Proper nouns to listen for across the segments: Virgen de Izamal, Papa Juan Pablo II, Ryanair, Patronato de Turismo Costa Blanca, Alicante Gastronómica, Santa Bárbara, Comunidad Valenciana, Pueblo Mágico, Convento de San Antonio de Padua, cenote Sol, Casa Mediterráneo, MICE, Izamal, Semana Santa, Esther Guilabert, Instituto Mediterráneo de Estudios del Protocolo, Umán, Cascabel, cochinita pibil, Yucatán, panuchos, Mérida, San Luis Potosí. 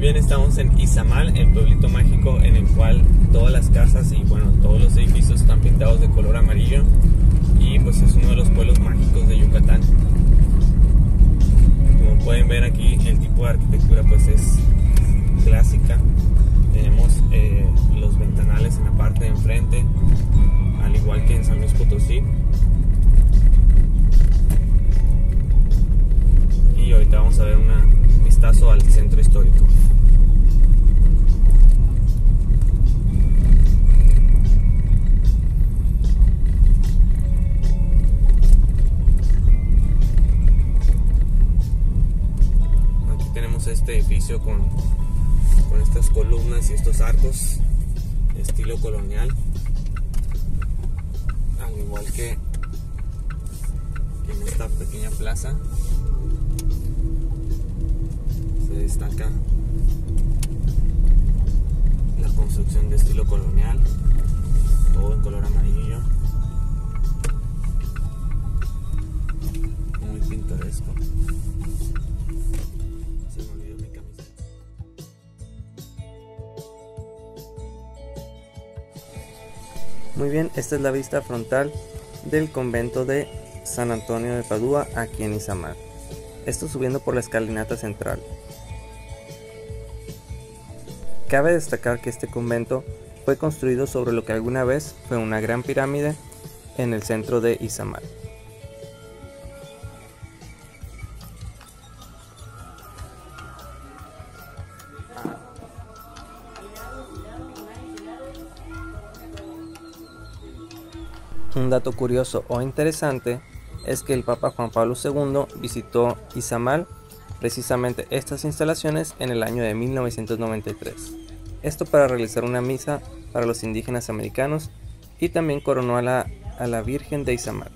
bien, estamos en Izamal, el pueblito mágico en el cual todas las casas y bueno, todos los edificios están pintados de color amarillo. Y pues es uno de los pueblos mágicos de Yucatán. Como pueden ver aquí, el tipo de arquitectura pues es clásica. Tenemos los ventanales en la parte de enfrente, al igual que en San Luis Potosí. Y ahorita vamos a ver un vistazo al centro histórico. Aquí tenemos este edificio con estas columnas y estos arcos de estilo colonial, al igual que en esta pequeña plaza. Se destaca la construcción de estilo colonial, todo en color amarillo, muy pintoresco. Se me olvidó mi camiseta. Muy bien, esta es la vista frontal del convento de San Antonio de Padua aquí en Izamal. Esto subiendo por la escalinata central. Cabe destacar que este convento fue construido sobre lo que alguna vez fue una gran pirámide en el centro de Izamal. Un dato curioso o interesante es que el Papa Juan Pablo II visitó Izamal, precisamente estas instalaciones, en el año de 1993. Esto para realizar una misa para los indígenas americanos, y también coronó a la Virgen de Izamal.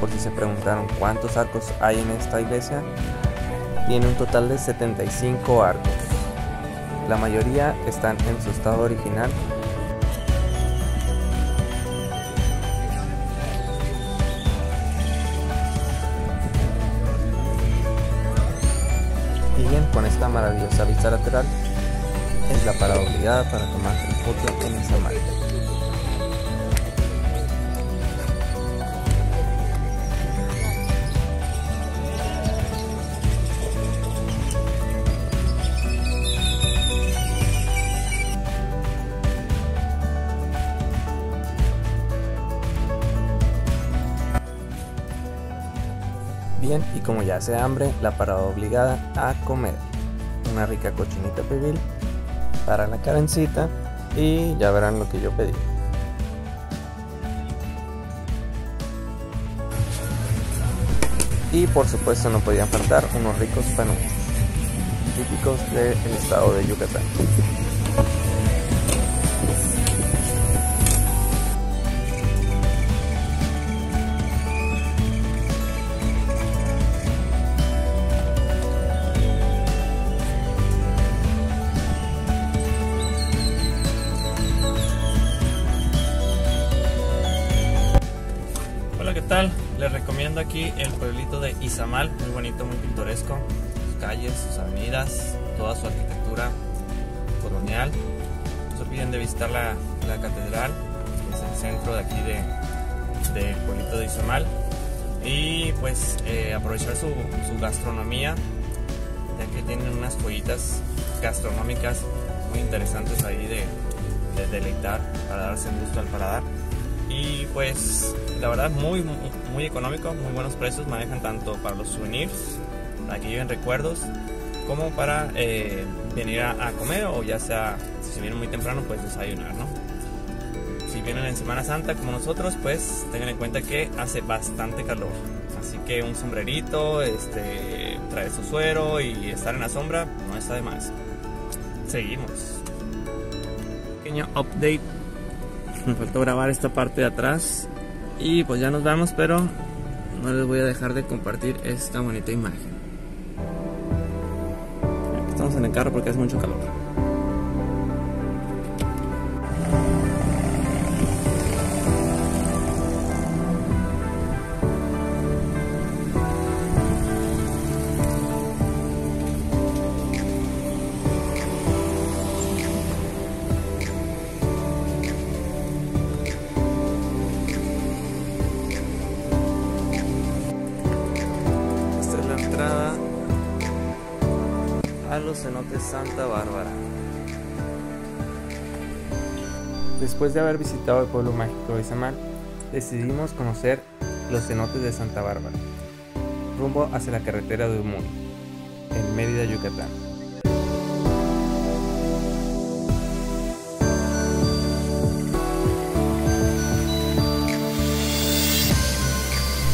Por si se preguntaron cuántos arcos hay en esta iglesia, tiene un total de 75 arcos. La mayoría están en su estado original. Y bien, con esta maravillosa vista lateral es la parada obligada para tomar el foto en Izamal. bien, y como ya hace hambre, la parada obligada a comer una rica cochinita pibil para la Karencita, y ya verán lo que yo pedí. Y por supuesto no podían faltar unos ricos panuchos, típicos del estado de Yucatán. Hola, ¿qué tal? Les recomiendo aquí el pueblito de Izamal, muy bonito, muy pintoresco, sus calles, sus avenidas, toda su arquitectura colonial. No se olviden de visitar la catedral, que es el centro de aquí del pueblito de Izamal, y pues aprovechar su gastronomía, ya que tienen unas joyitas gastronómicas muy interesantes ahí de deleitar, para darse un gusto al paladar. Y pues la verdad muy económico, muy buenos precios, manejan tanto para los souvenirs, para que lleven recuerdos, como para venir a comer, o ya sea, si vienen muy temprano, pues desayunar, ¿no? Si vienen en Semana Santa como nosotros, pues tengan en cuenta que hace bastante calor, así que un sombrerito, traer su suero y estar en la sombra no está de más. Seguimos. Pequeño update. Me faltó grabar esta parte de atrás y pues ya nos vamos, pero no les voy a dejar de compartir esta bonita imagen. Aquí estamos en el carro porque hace mucho calor. A los cenotes Santa Bárbara. Después de haber visitado el pueblo mágico de Izamal, decidimos conocer los cenotes de Santa Bárbara, rumbo hacia la carretera de Umán, en Mérida, Yucatán.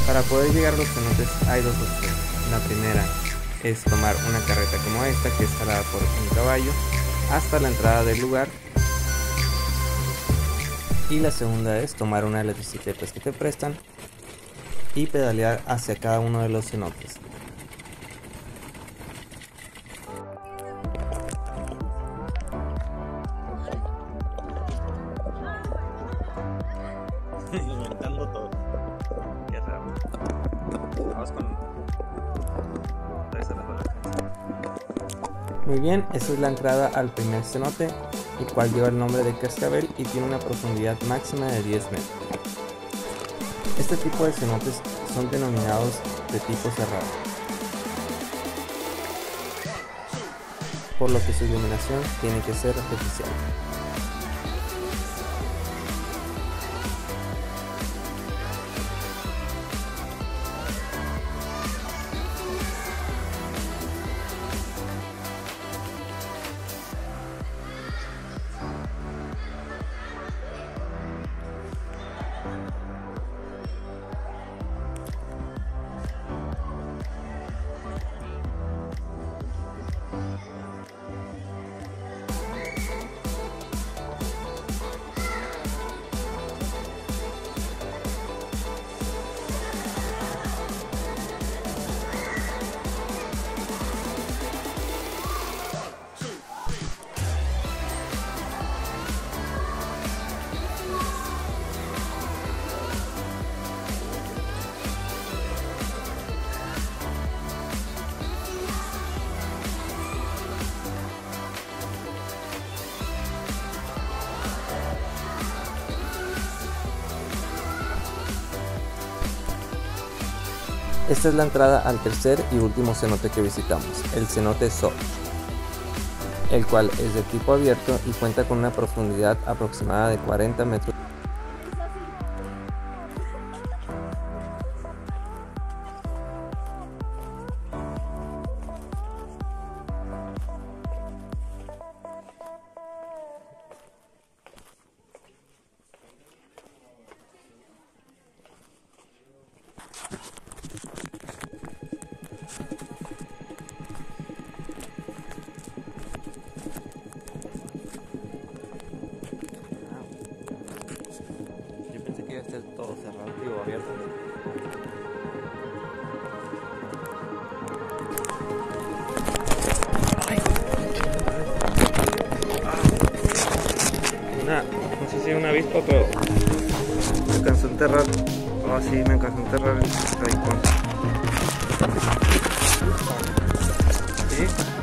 Para poder llegar a los cenotes hay dos opciones. La primera es tomar una carreta como esta, que es jalada por un caballo hasta la entrada del lugar, y la segunda es tomar una de las bicicletas que te prestan y pedalear hacia cada uno de los cenotes. Inventando todo. Ya sabemos. Vamos Muy bien, esta es la entrada al primer cenote, el cual lleva el nombre de Cascabel y tiene una profundidad máxima de 10 metros. Este tipo de cenotes son denominados de tipo cerrado, por lo que su iluminación tiene que ser artificial. Esta es la entrada al tercer y último cenote que visitamos, el cenote Sol, el cual es de tipo abierto y cuenta con una profundidad aproximada de 40 metros. cerrada, digo, abierta. No sé si es una avispa, pero me alcanzó a enterrar. Ah, sí, me alcanzó a enterrar el rincón. ¿Sí?